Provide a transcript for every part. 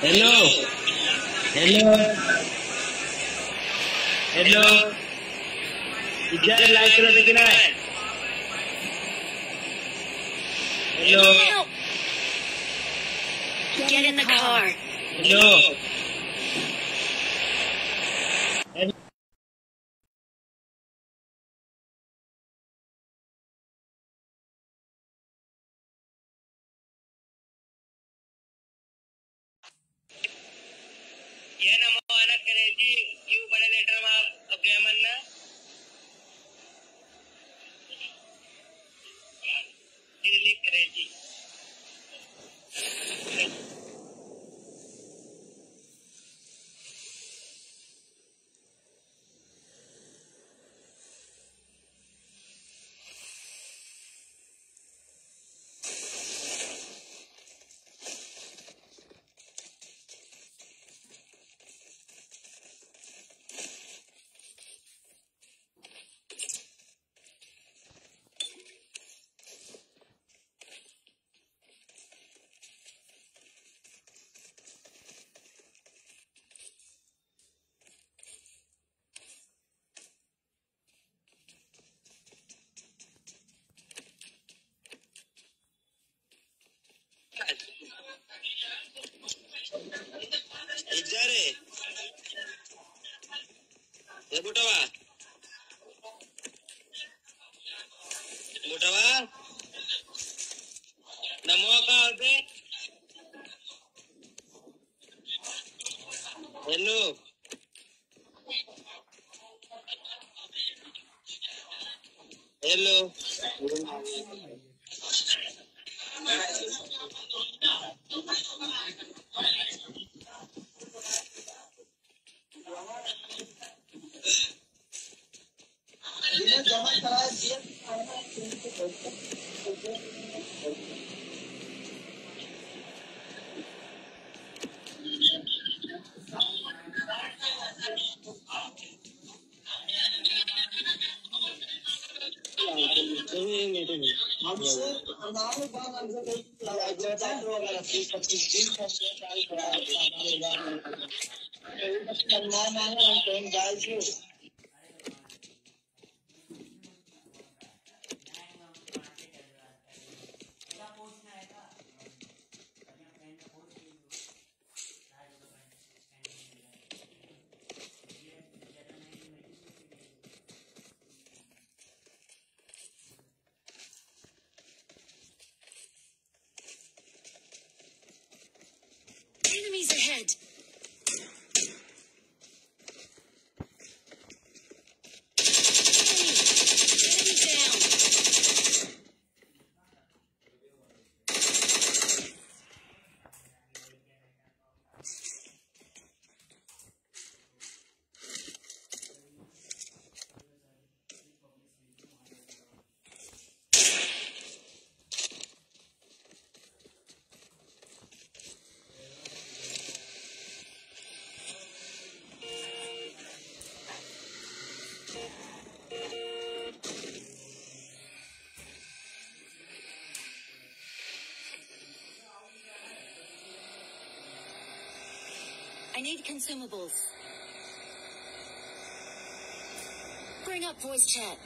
Hello. You just like to the night. Hello. Get in the car. Hello. You but a letter of Gamana. Really crazy. Mutava Namoka. Hello. Hello. I'm going to I need consumables. Bring up voice chat.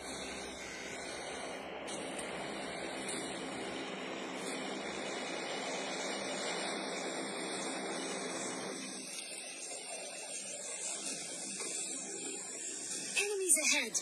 Enemies ahead. Enemies ahead.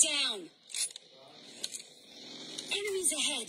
Down. Enemies ahead.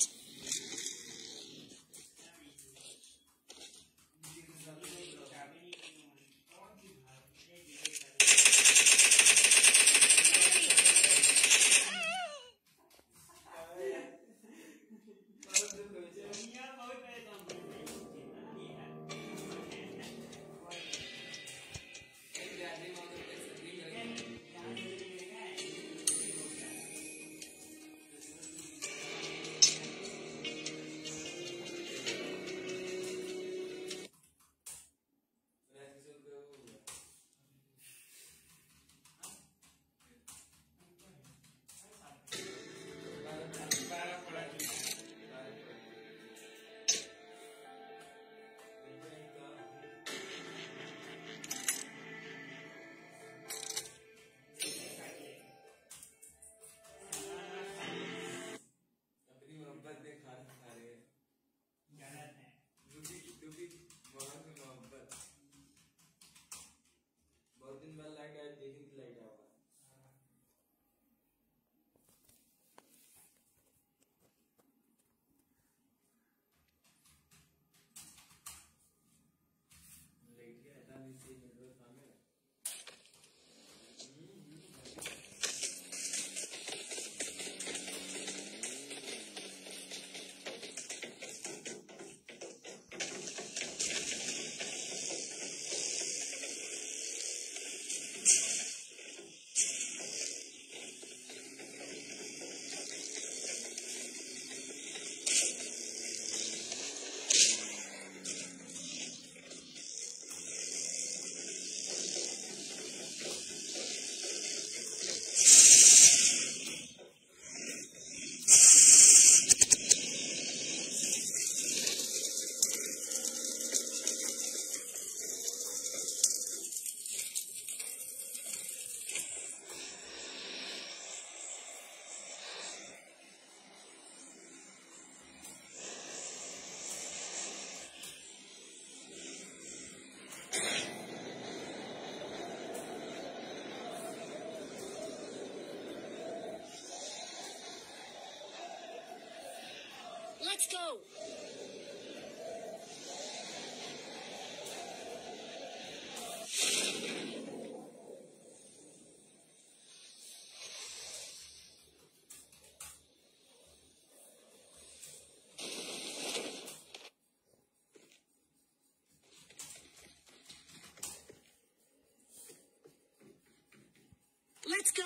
Let's go. Let's go. Let's go.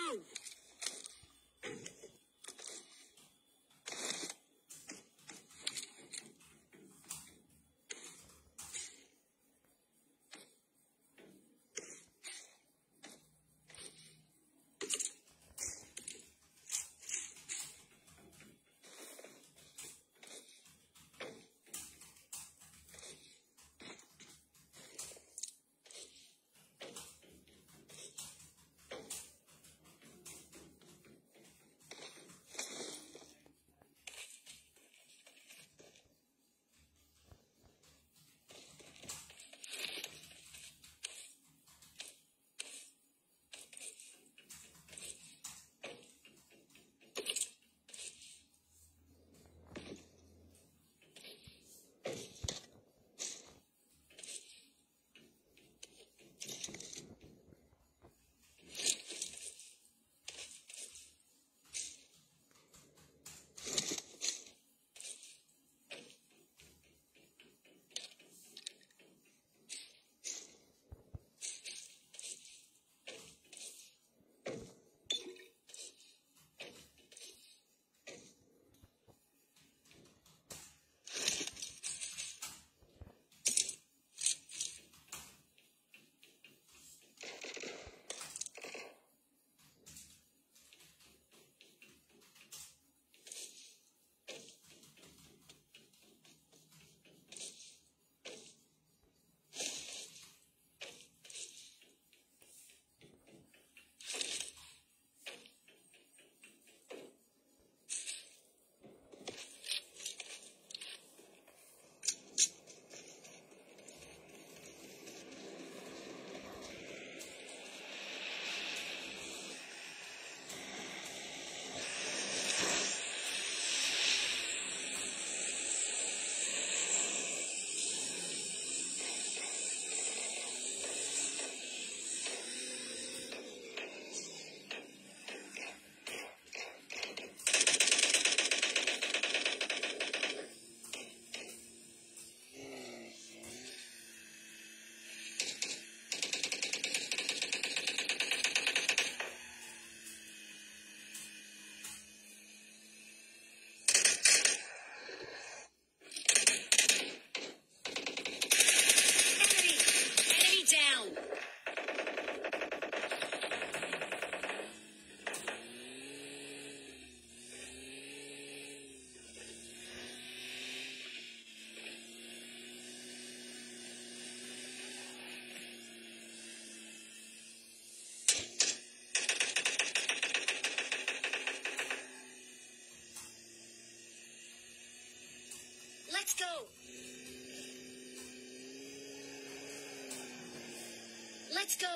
Let's go.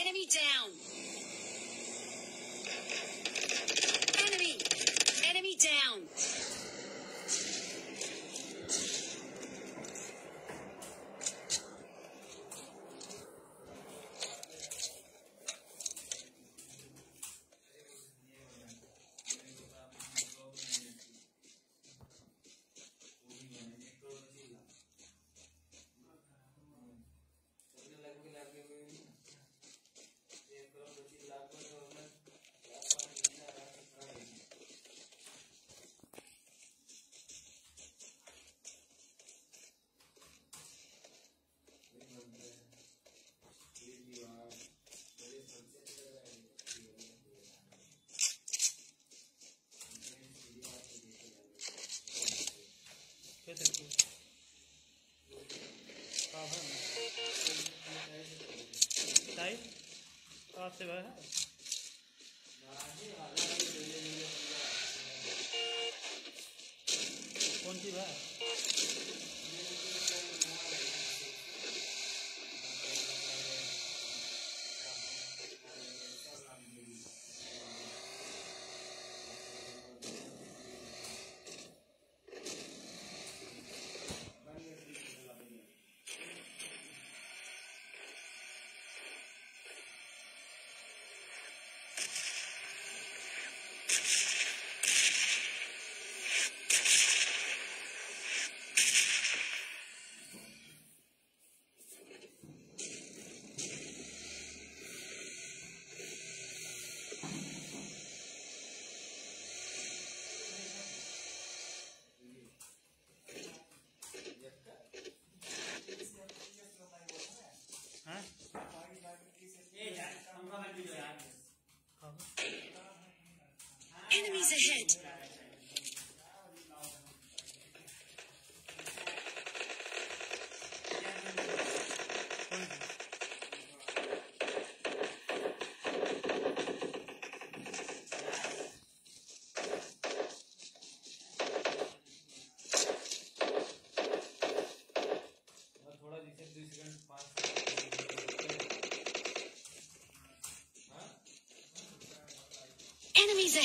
Enemy down. Enemy. Enemy down. से है कौन सी बात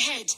ahead.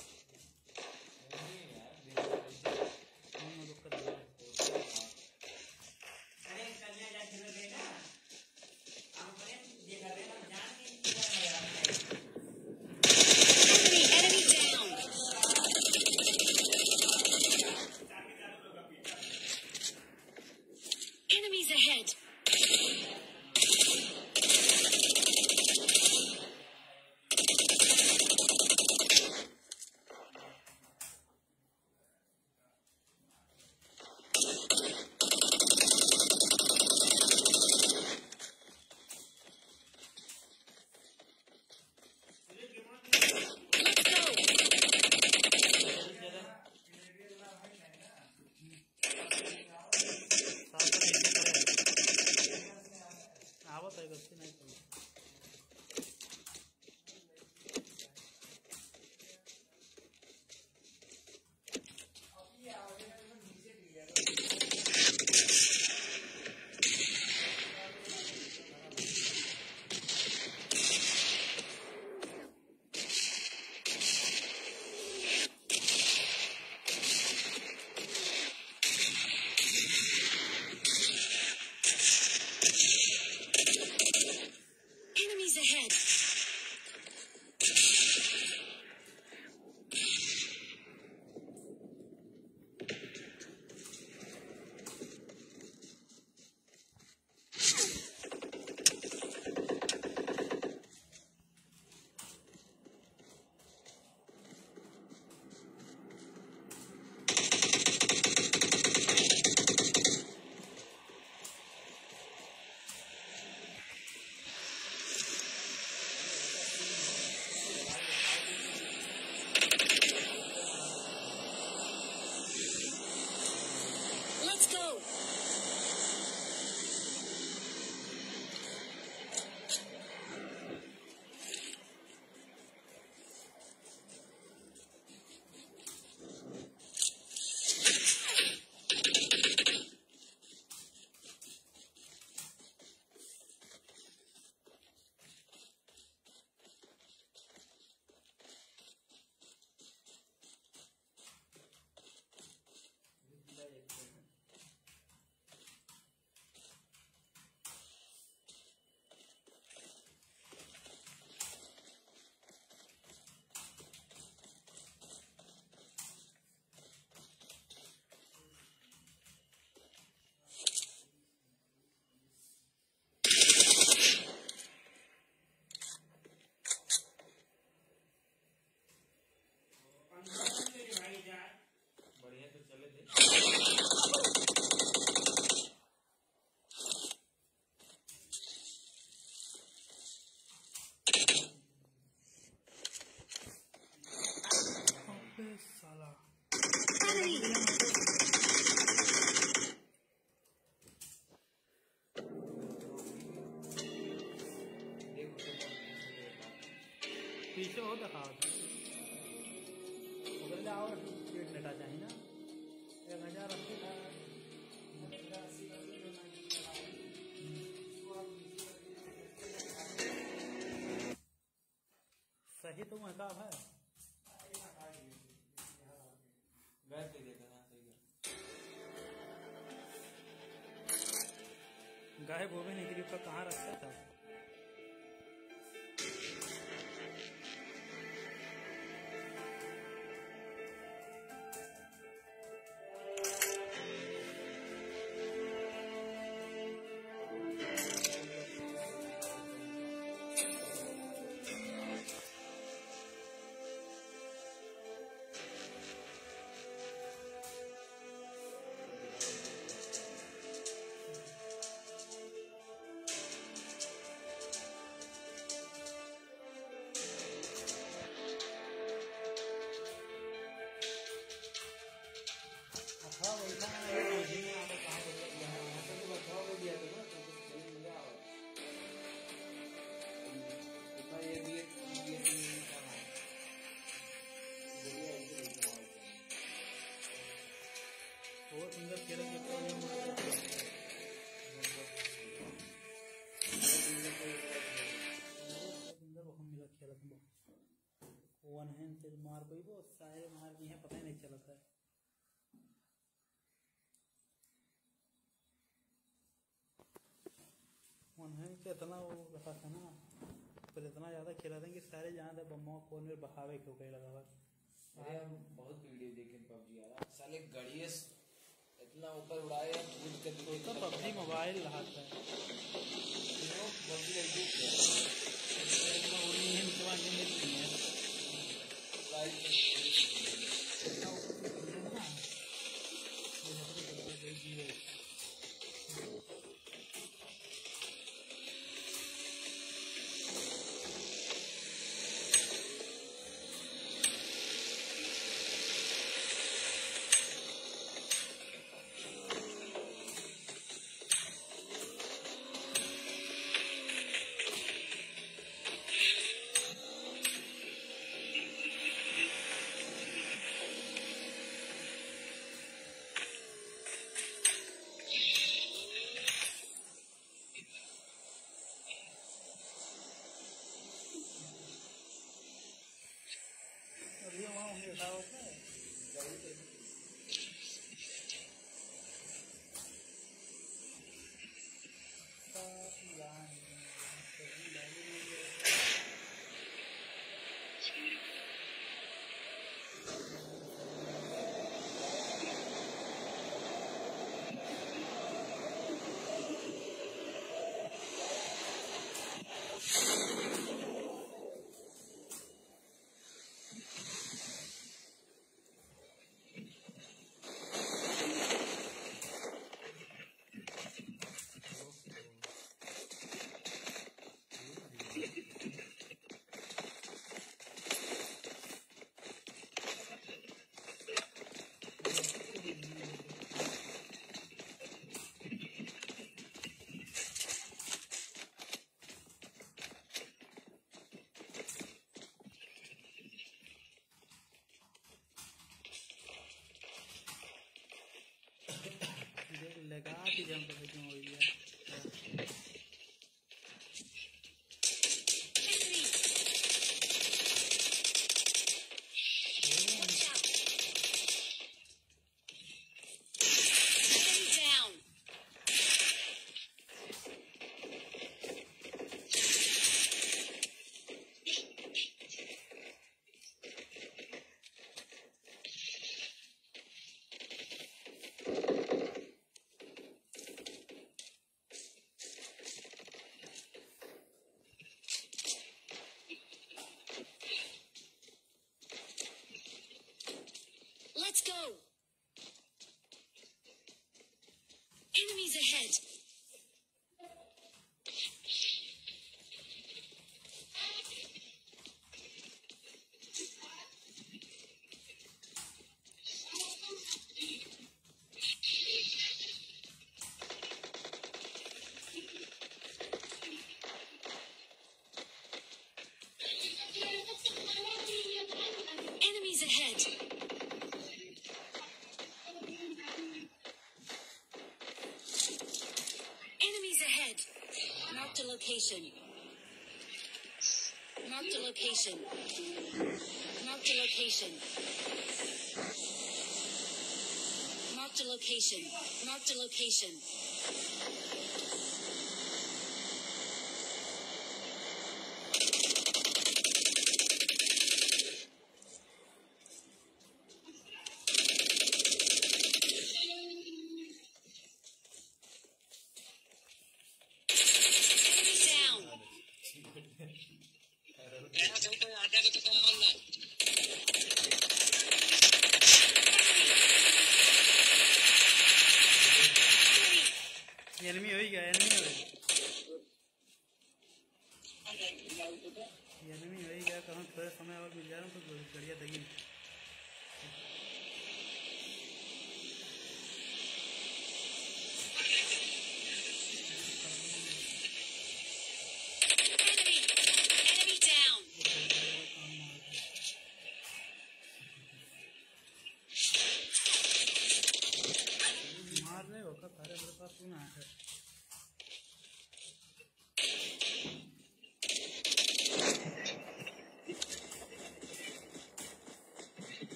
पीछे हो दिखा बदला और पेट लटा चाहिए ना 1000 रखे था सही तो मकाब है बैठ के देता ना सही गाय गोभी निकली उसका कहां रखता था एहन तेज मार कोई वो सारे मार भी है पता ही नहीं चलता है। उन्हें इतना वो रखा था ना पर इतना ज्यादा खिला था कि सारे जहाँ तक बम्मा कोन में बहावे क्यों कहीं लगा था। अरे हम बहुत वीडियो देखे पबजी यार, साले गड़िये इतना ऊपर उड़ाए कूद के कोई तो पबजी मोबाइल रहा था पबजी लड़की लगा के जंप करके हो गया। Let's go. Enemies ahead. Enemies ahead. Mark the location. Mark the location. Mark the location. Mark the location. Mark the location. Enemy होई गया, एनिमी होई, एनिमी होई गया। कहाँ थोड़ा समय और मिल जा रहा हूँ तो बढ़िया देगी।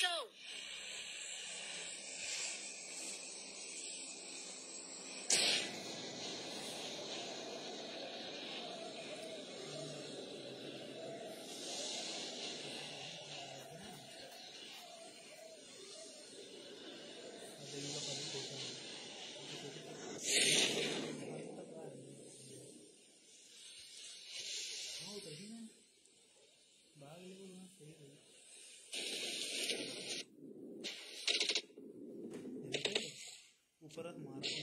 go. परत मारते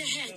ahead.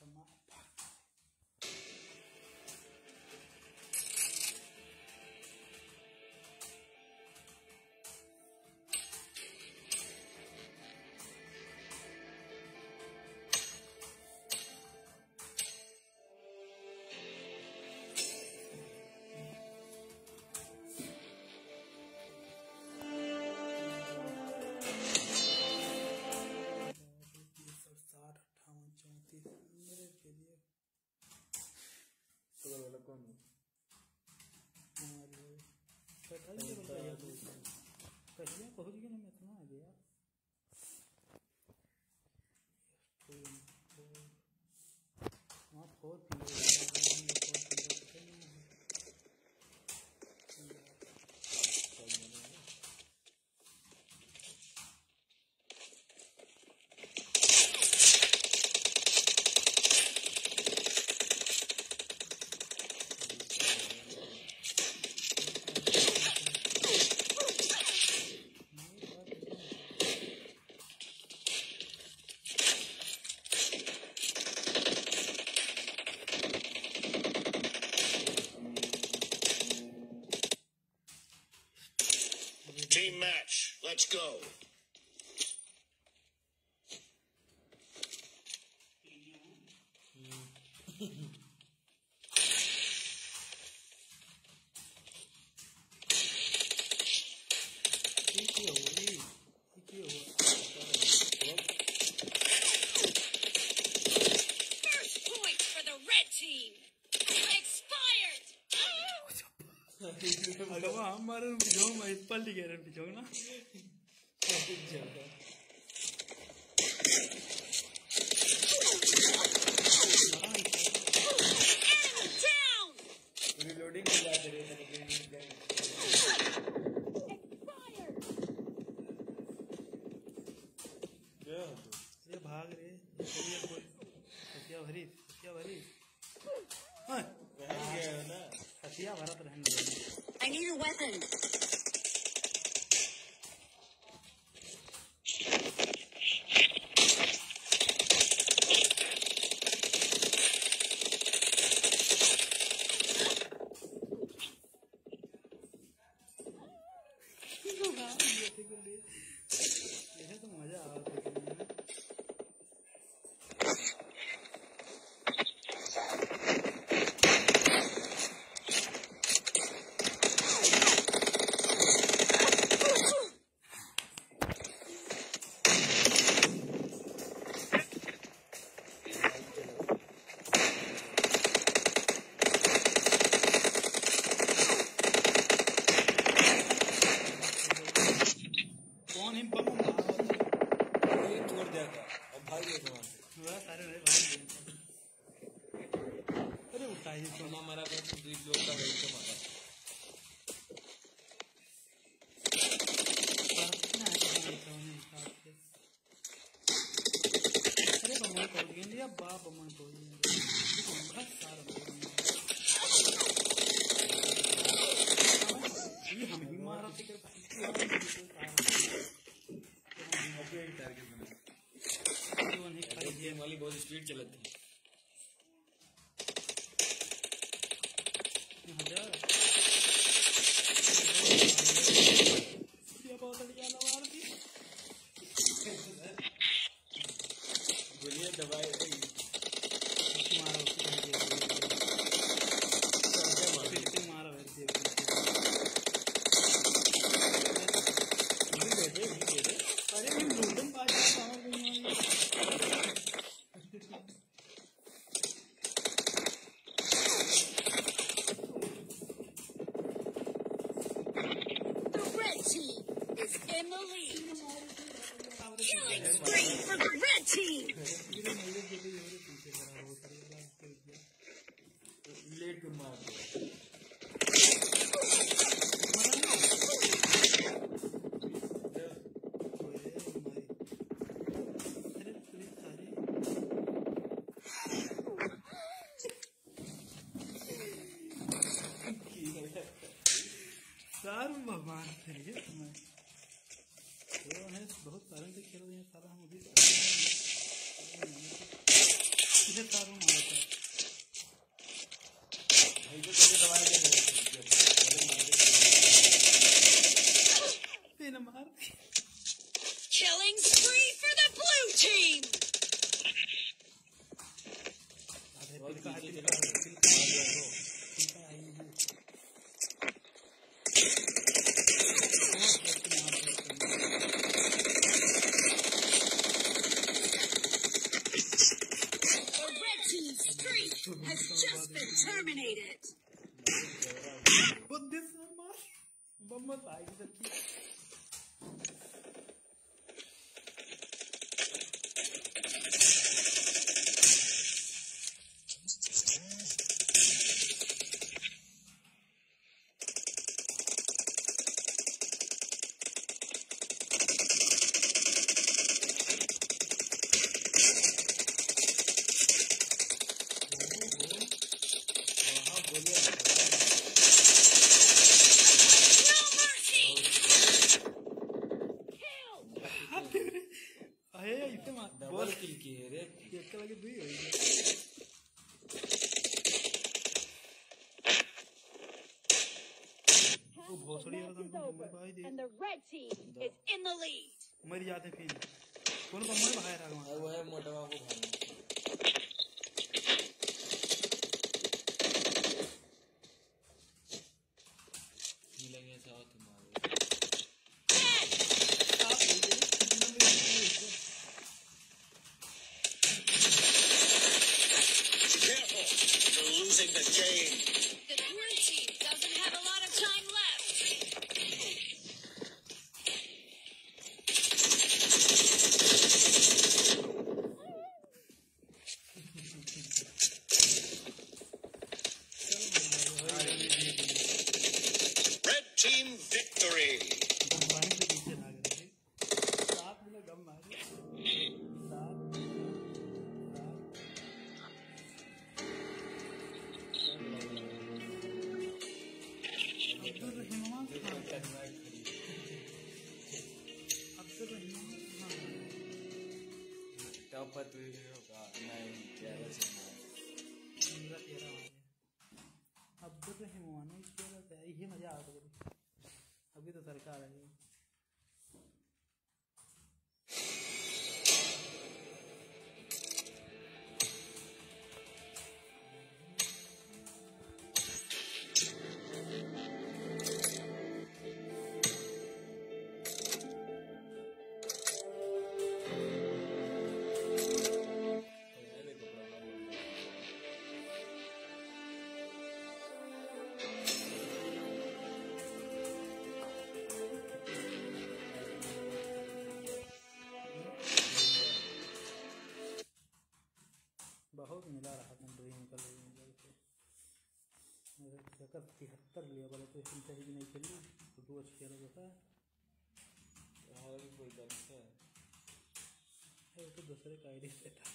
ತಮ್ಮ पहले पहुंच गए ना मैं इतना आ गया वहाँ team match. Let's go. First point for the red team. अगर वो हम मारे ना बिजोग मैं इस पल दिखे रहे बिजोग ना रिलोडिंग कर जाते हैं ये भाग रहे हथिया भरी हाँ हथिया भरा तो रहने I need a weapon. बहुत कारण से खेल रहे हैं सारा हम अभी इधर तारों में होता है भाई जो तुझे दवाई दे रहे हैं ना मार killing spree for the blue team and the red team is in the lead. मर जाते फिर। कौन बम्मर भाई रहा है? वो है मोटा बाबू भाई। मिलेंगे साथ तुम्हारे। Careful, you're losing the game. बहुत मिला रहा था तो ये निकल रही है मेरे जगत 73 लिया वाला तो इसमें चाहिए नहीं खेलना तो दो अच्छे खेला होता है और भी कोई दम है ये तो दूसरे का आईडी से था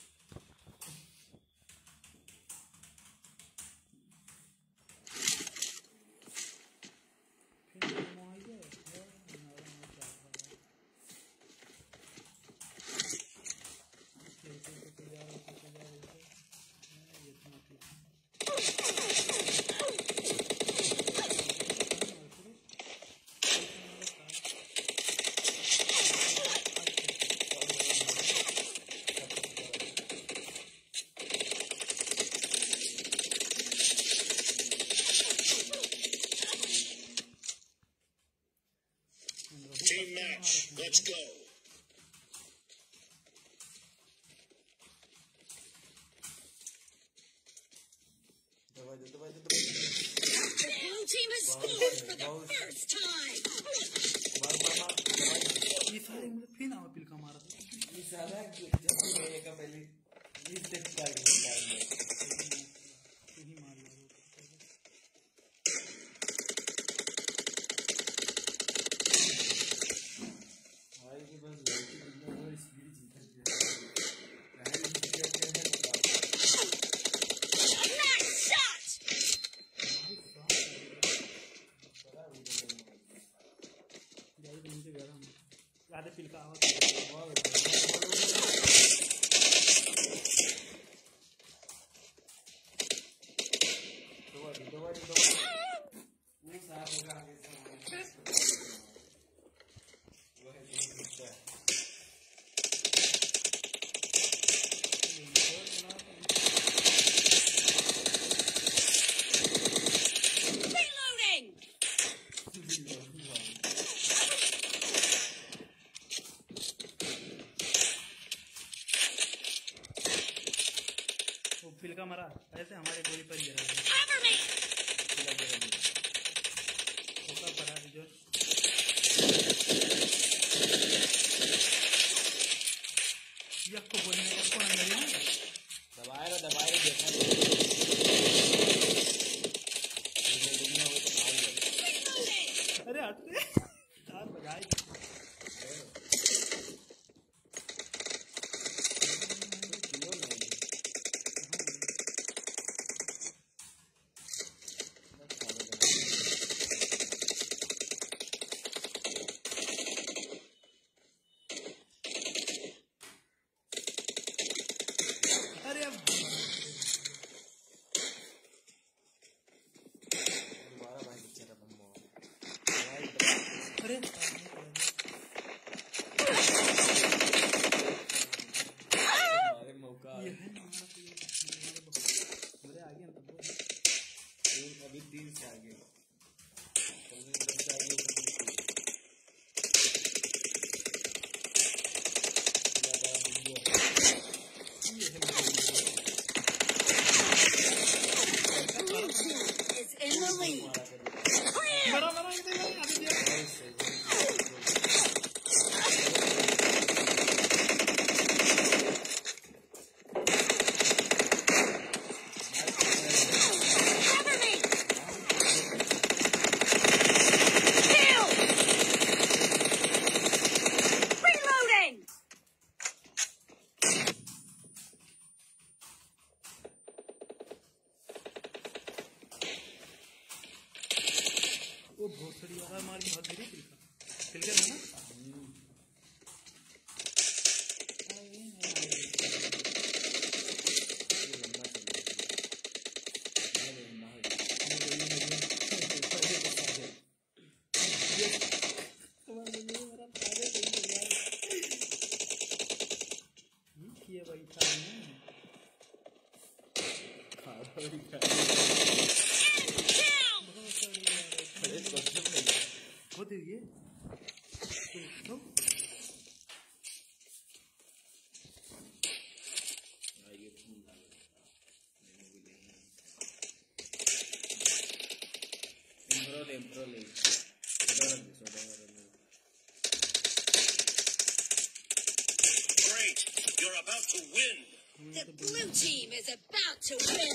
Let's go. The blue team has scored for the first time. ये सारे मुझे फिर ना अपील का मारा था। ये सारा जब भी मेरे का पहले इस देख पाएंगे। फिलका मरा ऐसे हमारे गोली पर गिरा पड़ा जो को बोलने दबाए दबाए देखा अरे आते Great! You're about to win! The blue team is about to win!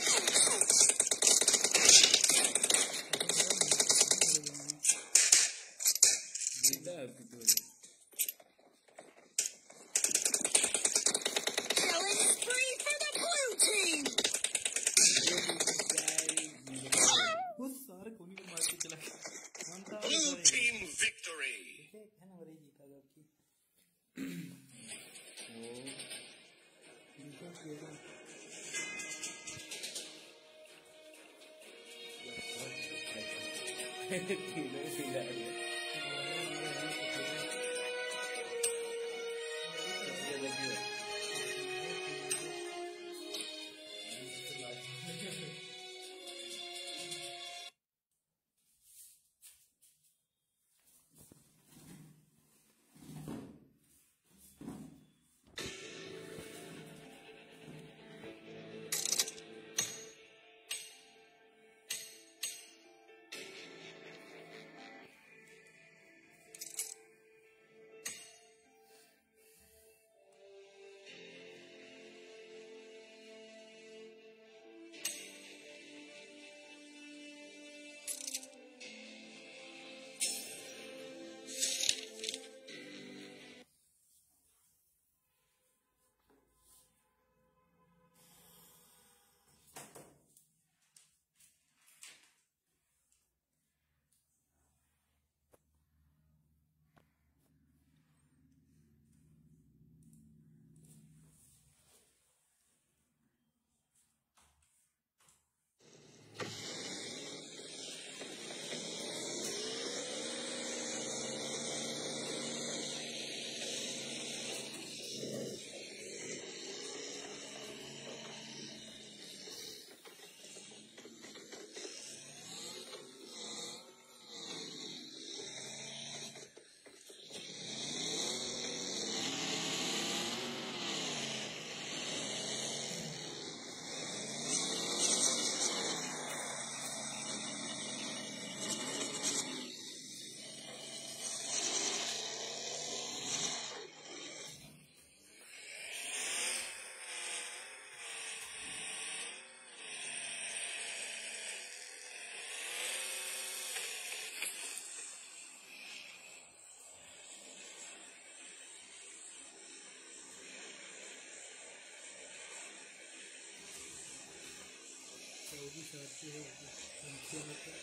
जो भी शर्ट है नीचे होता है।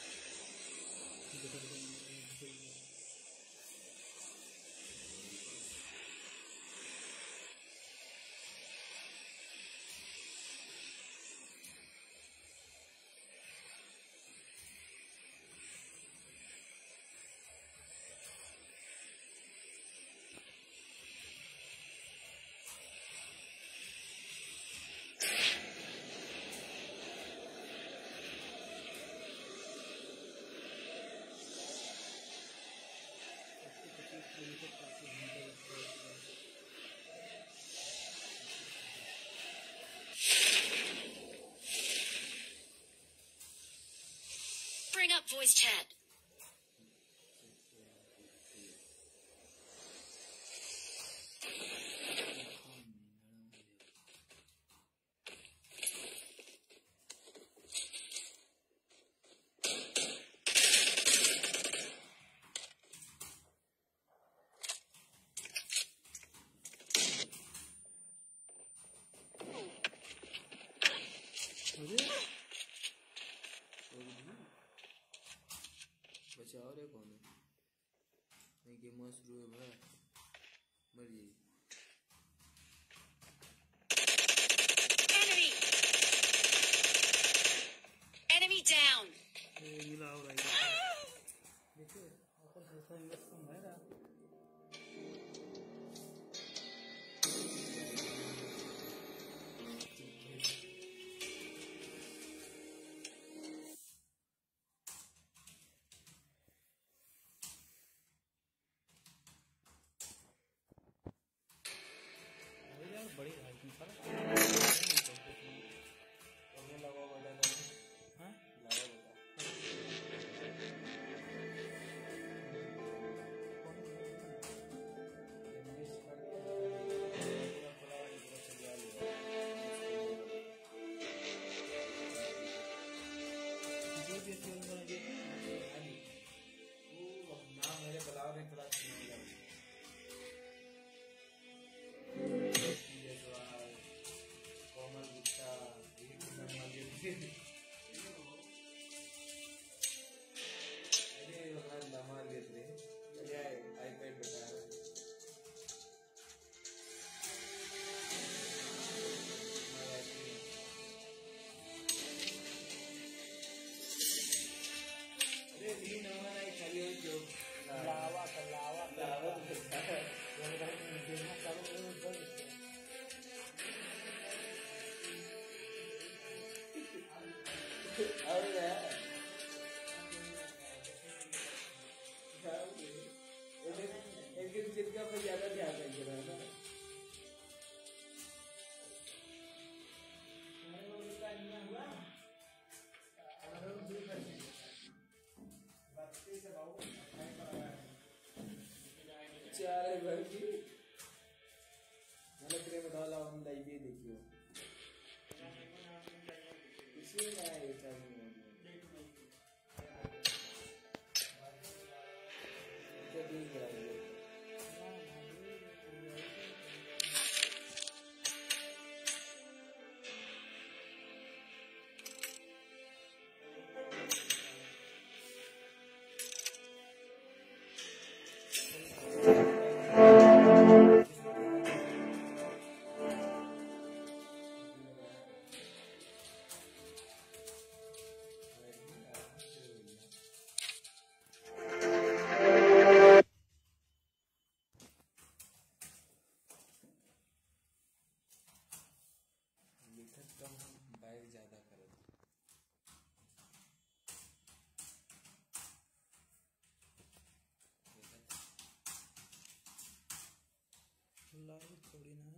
Bring up voice chat. बचा और है कौन है? नहीं कि मस्त रूह है मर जाएगी। Enemy, enemy down. मिला हो रहा है। देखो ऊपर कैसा इंग्लिश है ना? बड़ी भाई पर हमें लगा बड़ा ना हां लगा थोड़ी ना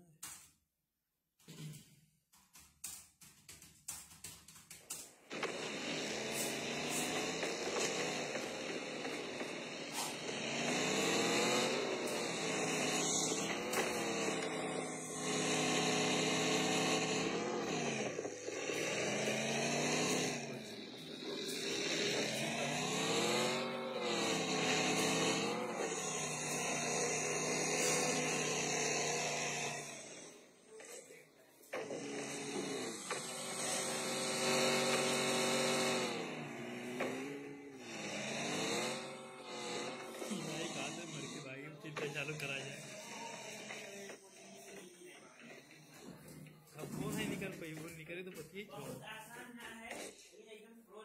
एकदम पच्चीस बहुत आसान ना है ये एकदम प्रो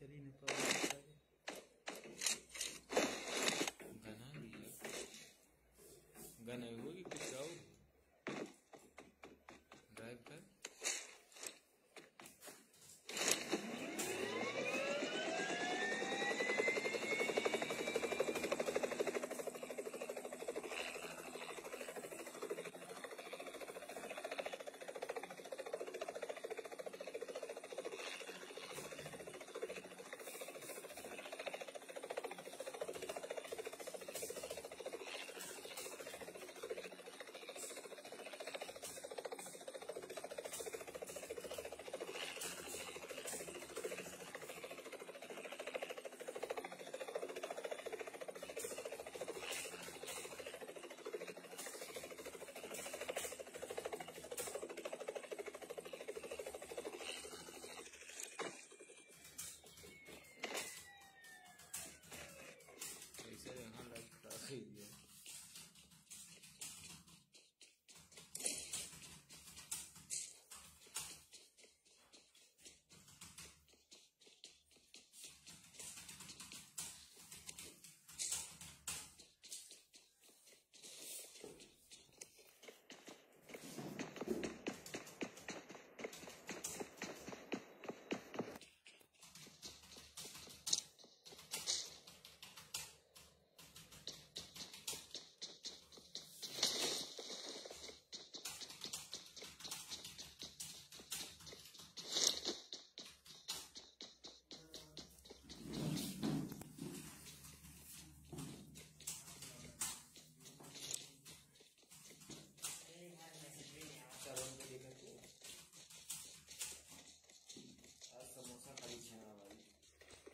चली नहीं गना गना होगी कुछ जाओ ड्राइव कर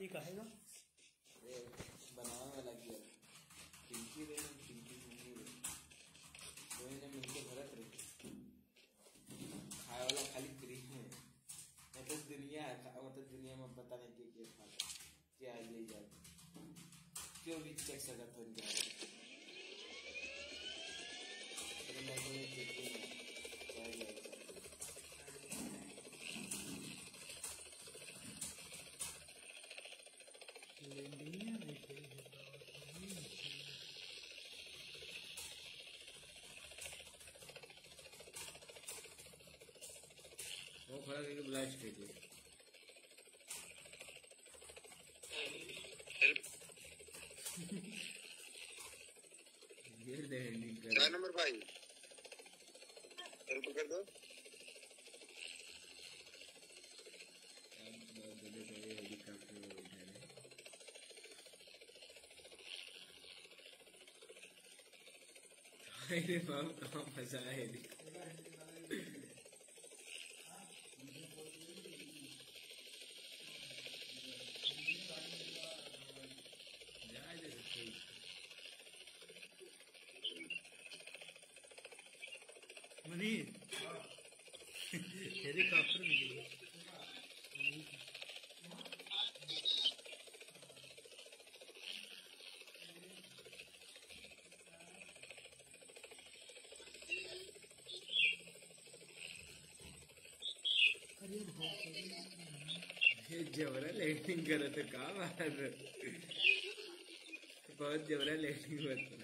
ठीक आएगा बनाने वाला किया टिंकी रे टिंकी टिंकी रे तो इन्हें मिलके भरत रे खाए वाला खाली क्रीम है मतलब दुनिया मतलब दुनिया में पता नहीं क्या क्या खाता क्या ले जाता क्यों भी चेक सकता था इनका तो मैं बोले टिंकी क्या ले ब्लास्ट है क्या नंबर भाई हेल्प कर दो कहाँ मजा है हेलीकॉप्टर मिलेगा जबरा लैंडिंग करे तो का बात बहुत जबरा लैंडिंग होता है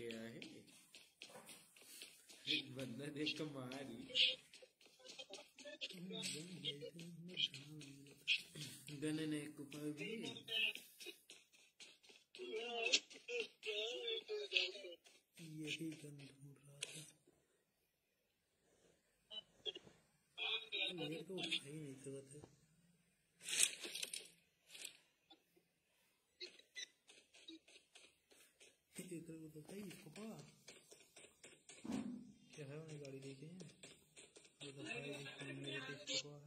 गया है, बंदा देख तो मार गणने को भी यही गन ढूंढ रहा था मेरे को भाई नहीं पता है। तो भाई इसको क्या है उन्हें गाड़ी देखे हैं ये तो भाई मेरे देखो है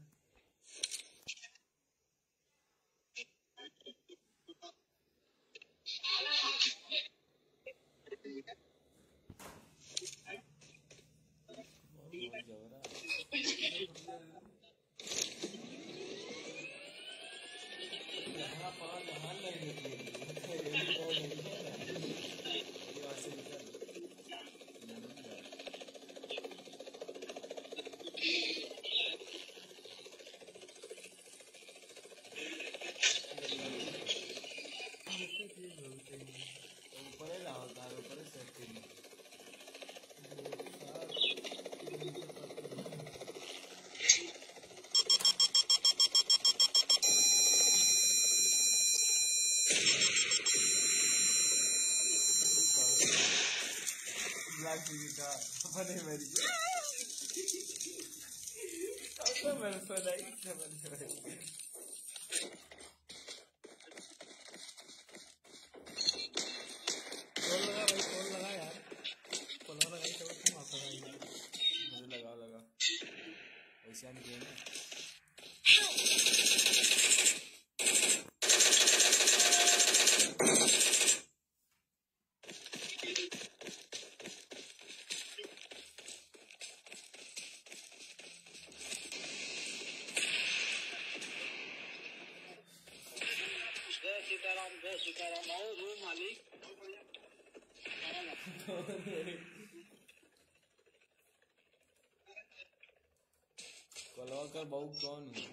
कलवाकर बहु कौन है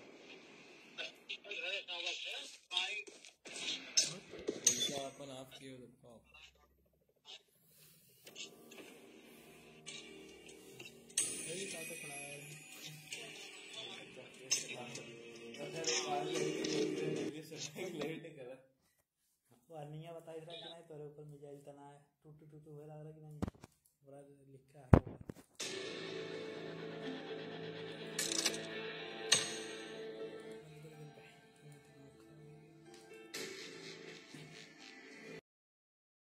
अपन आपके वार्निंग बता इतना कि नहीं तेरे ऊपर मिजाइल तना है टूट टूट टूट हो रहा है कि नहीं बड़ा लिखा है।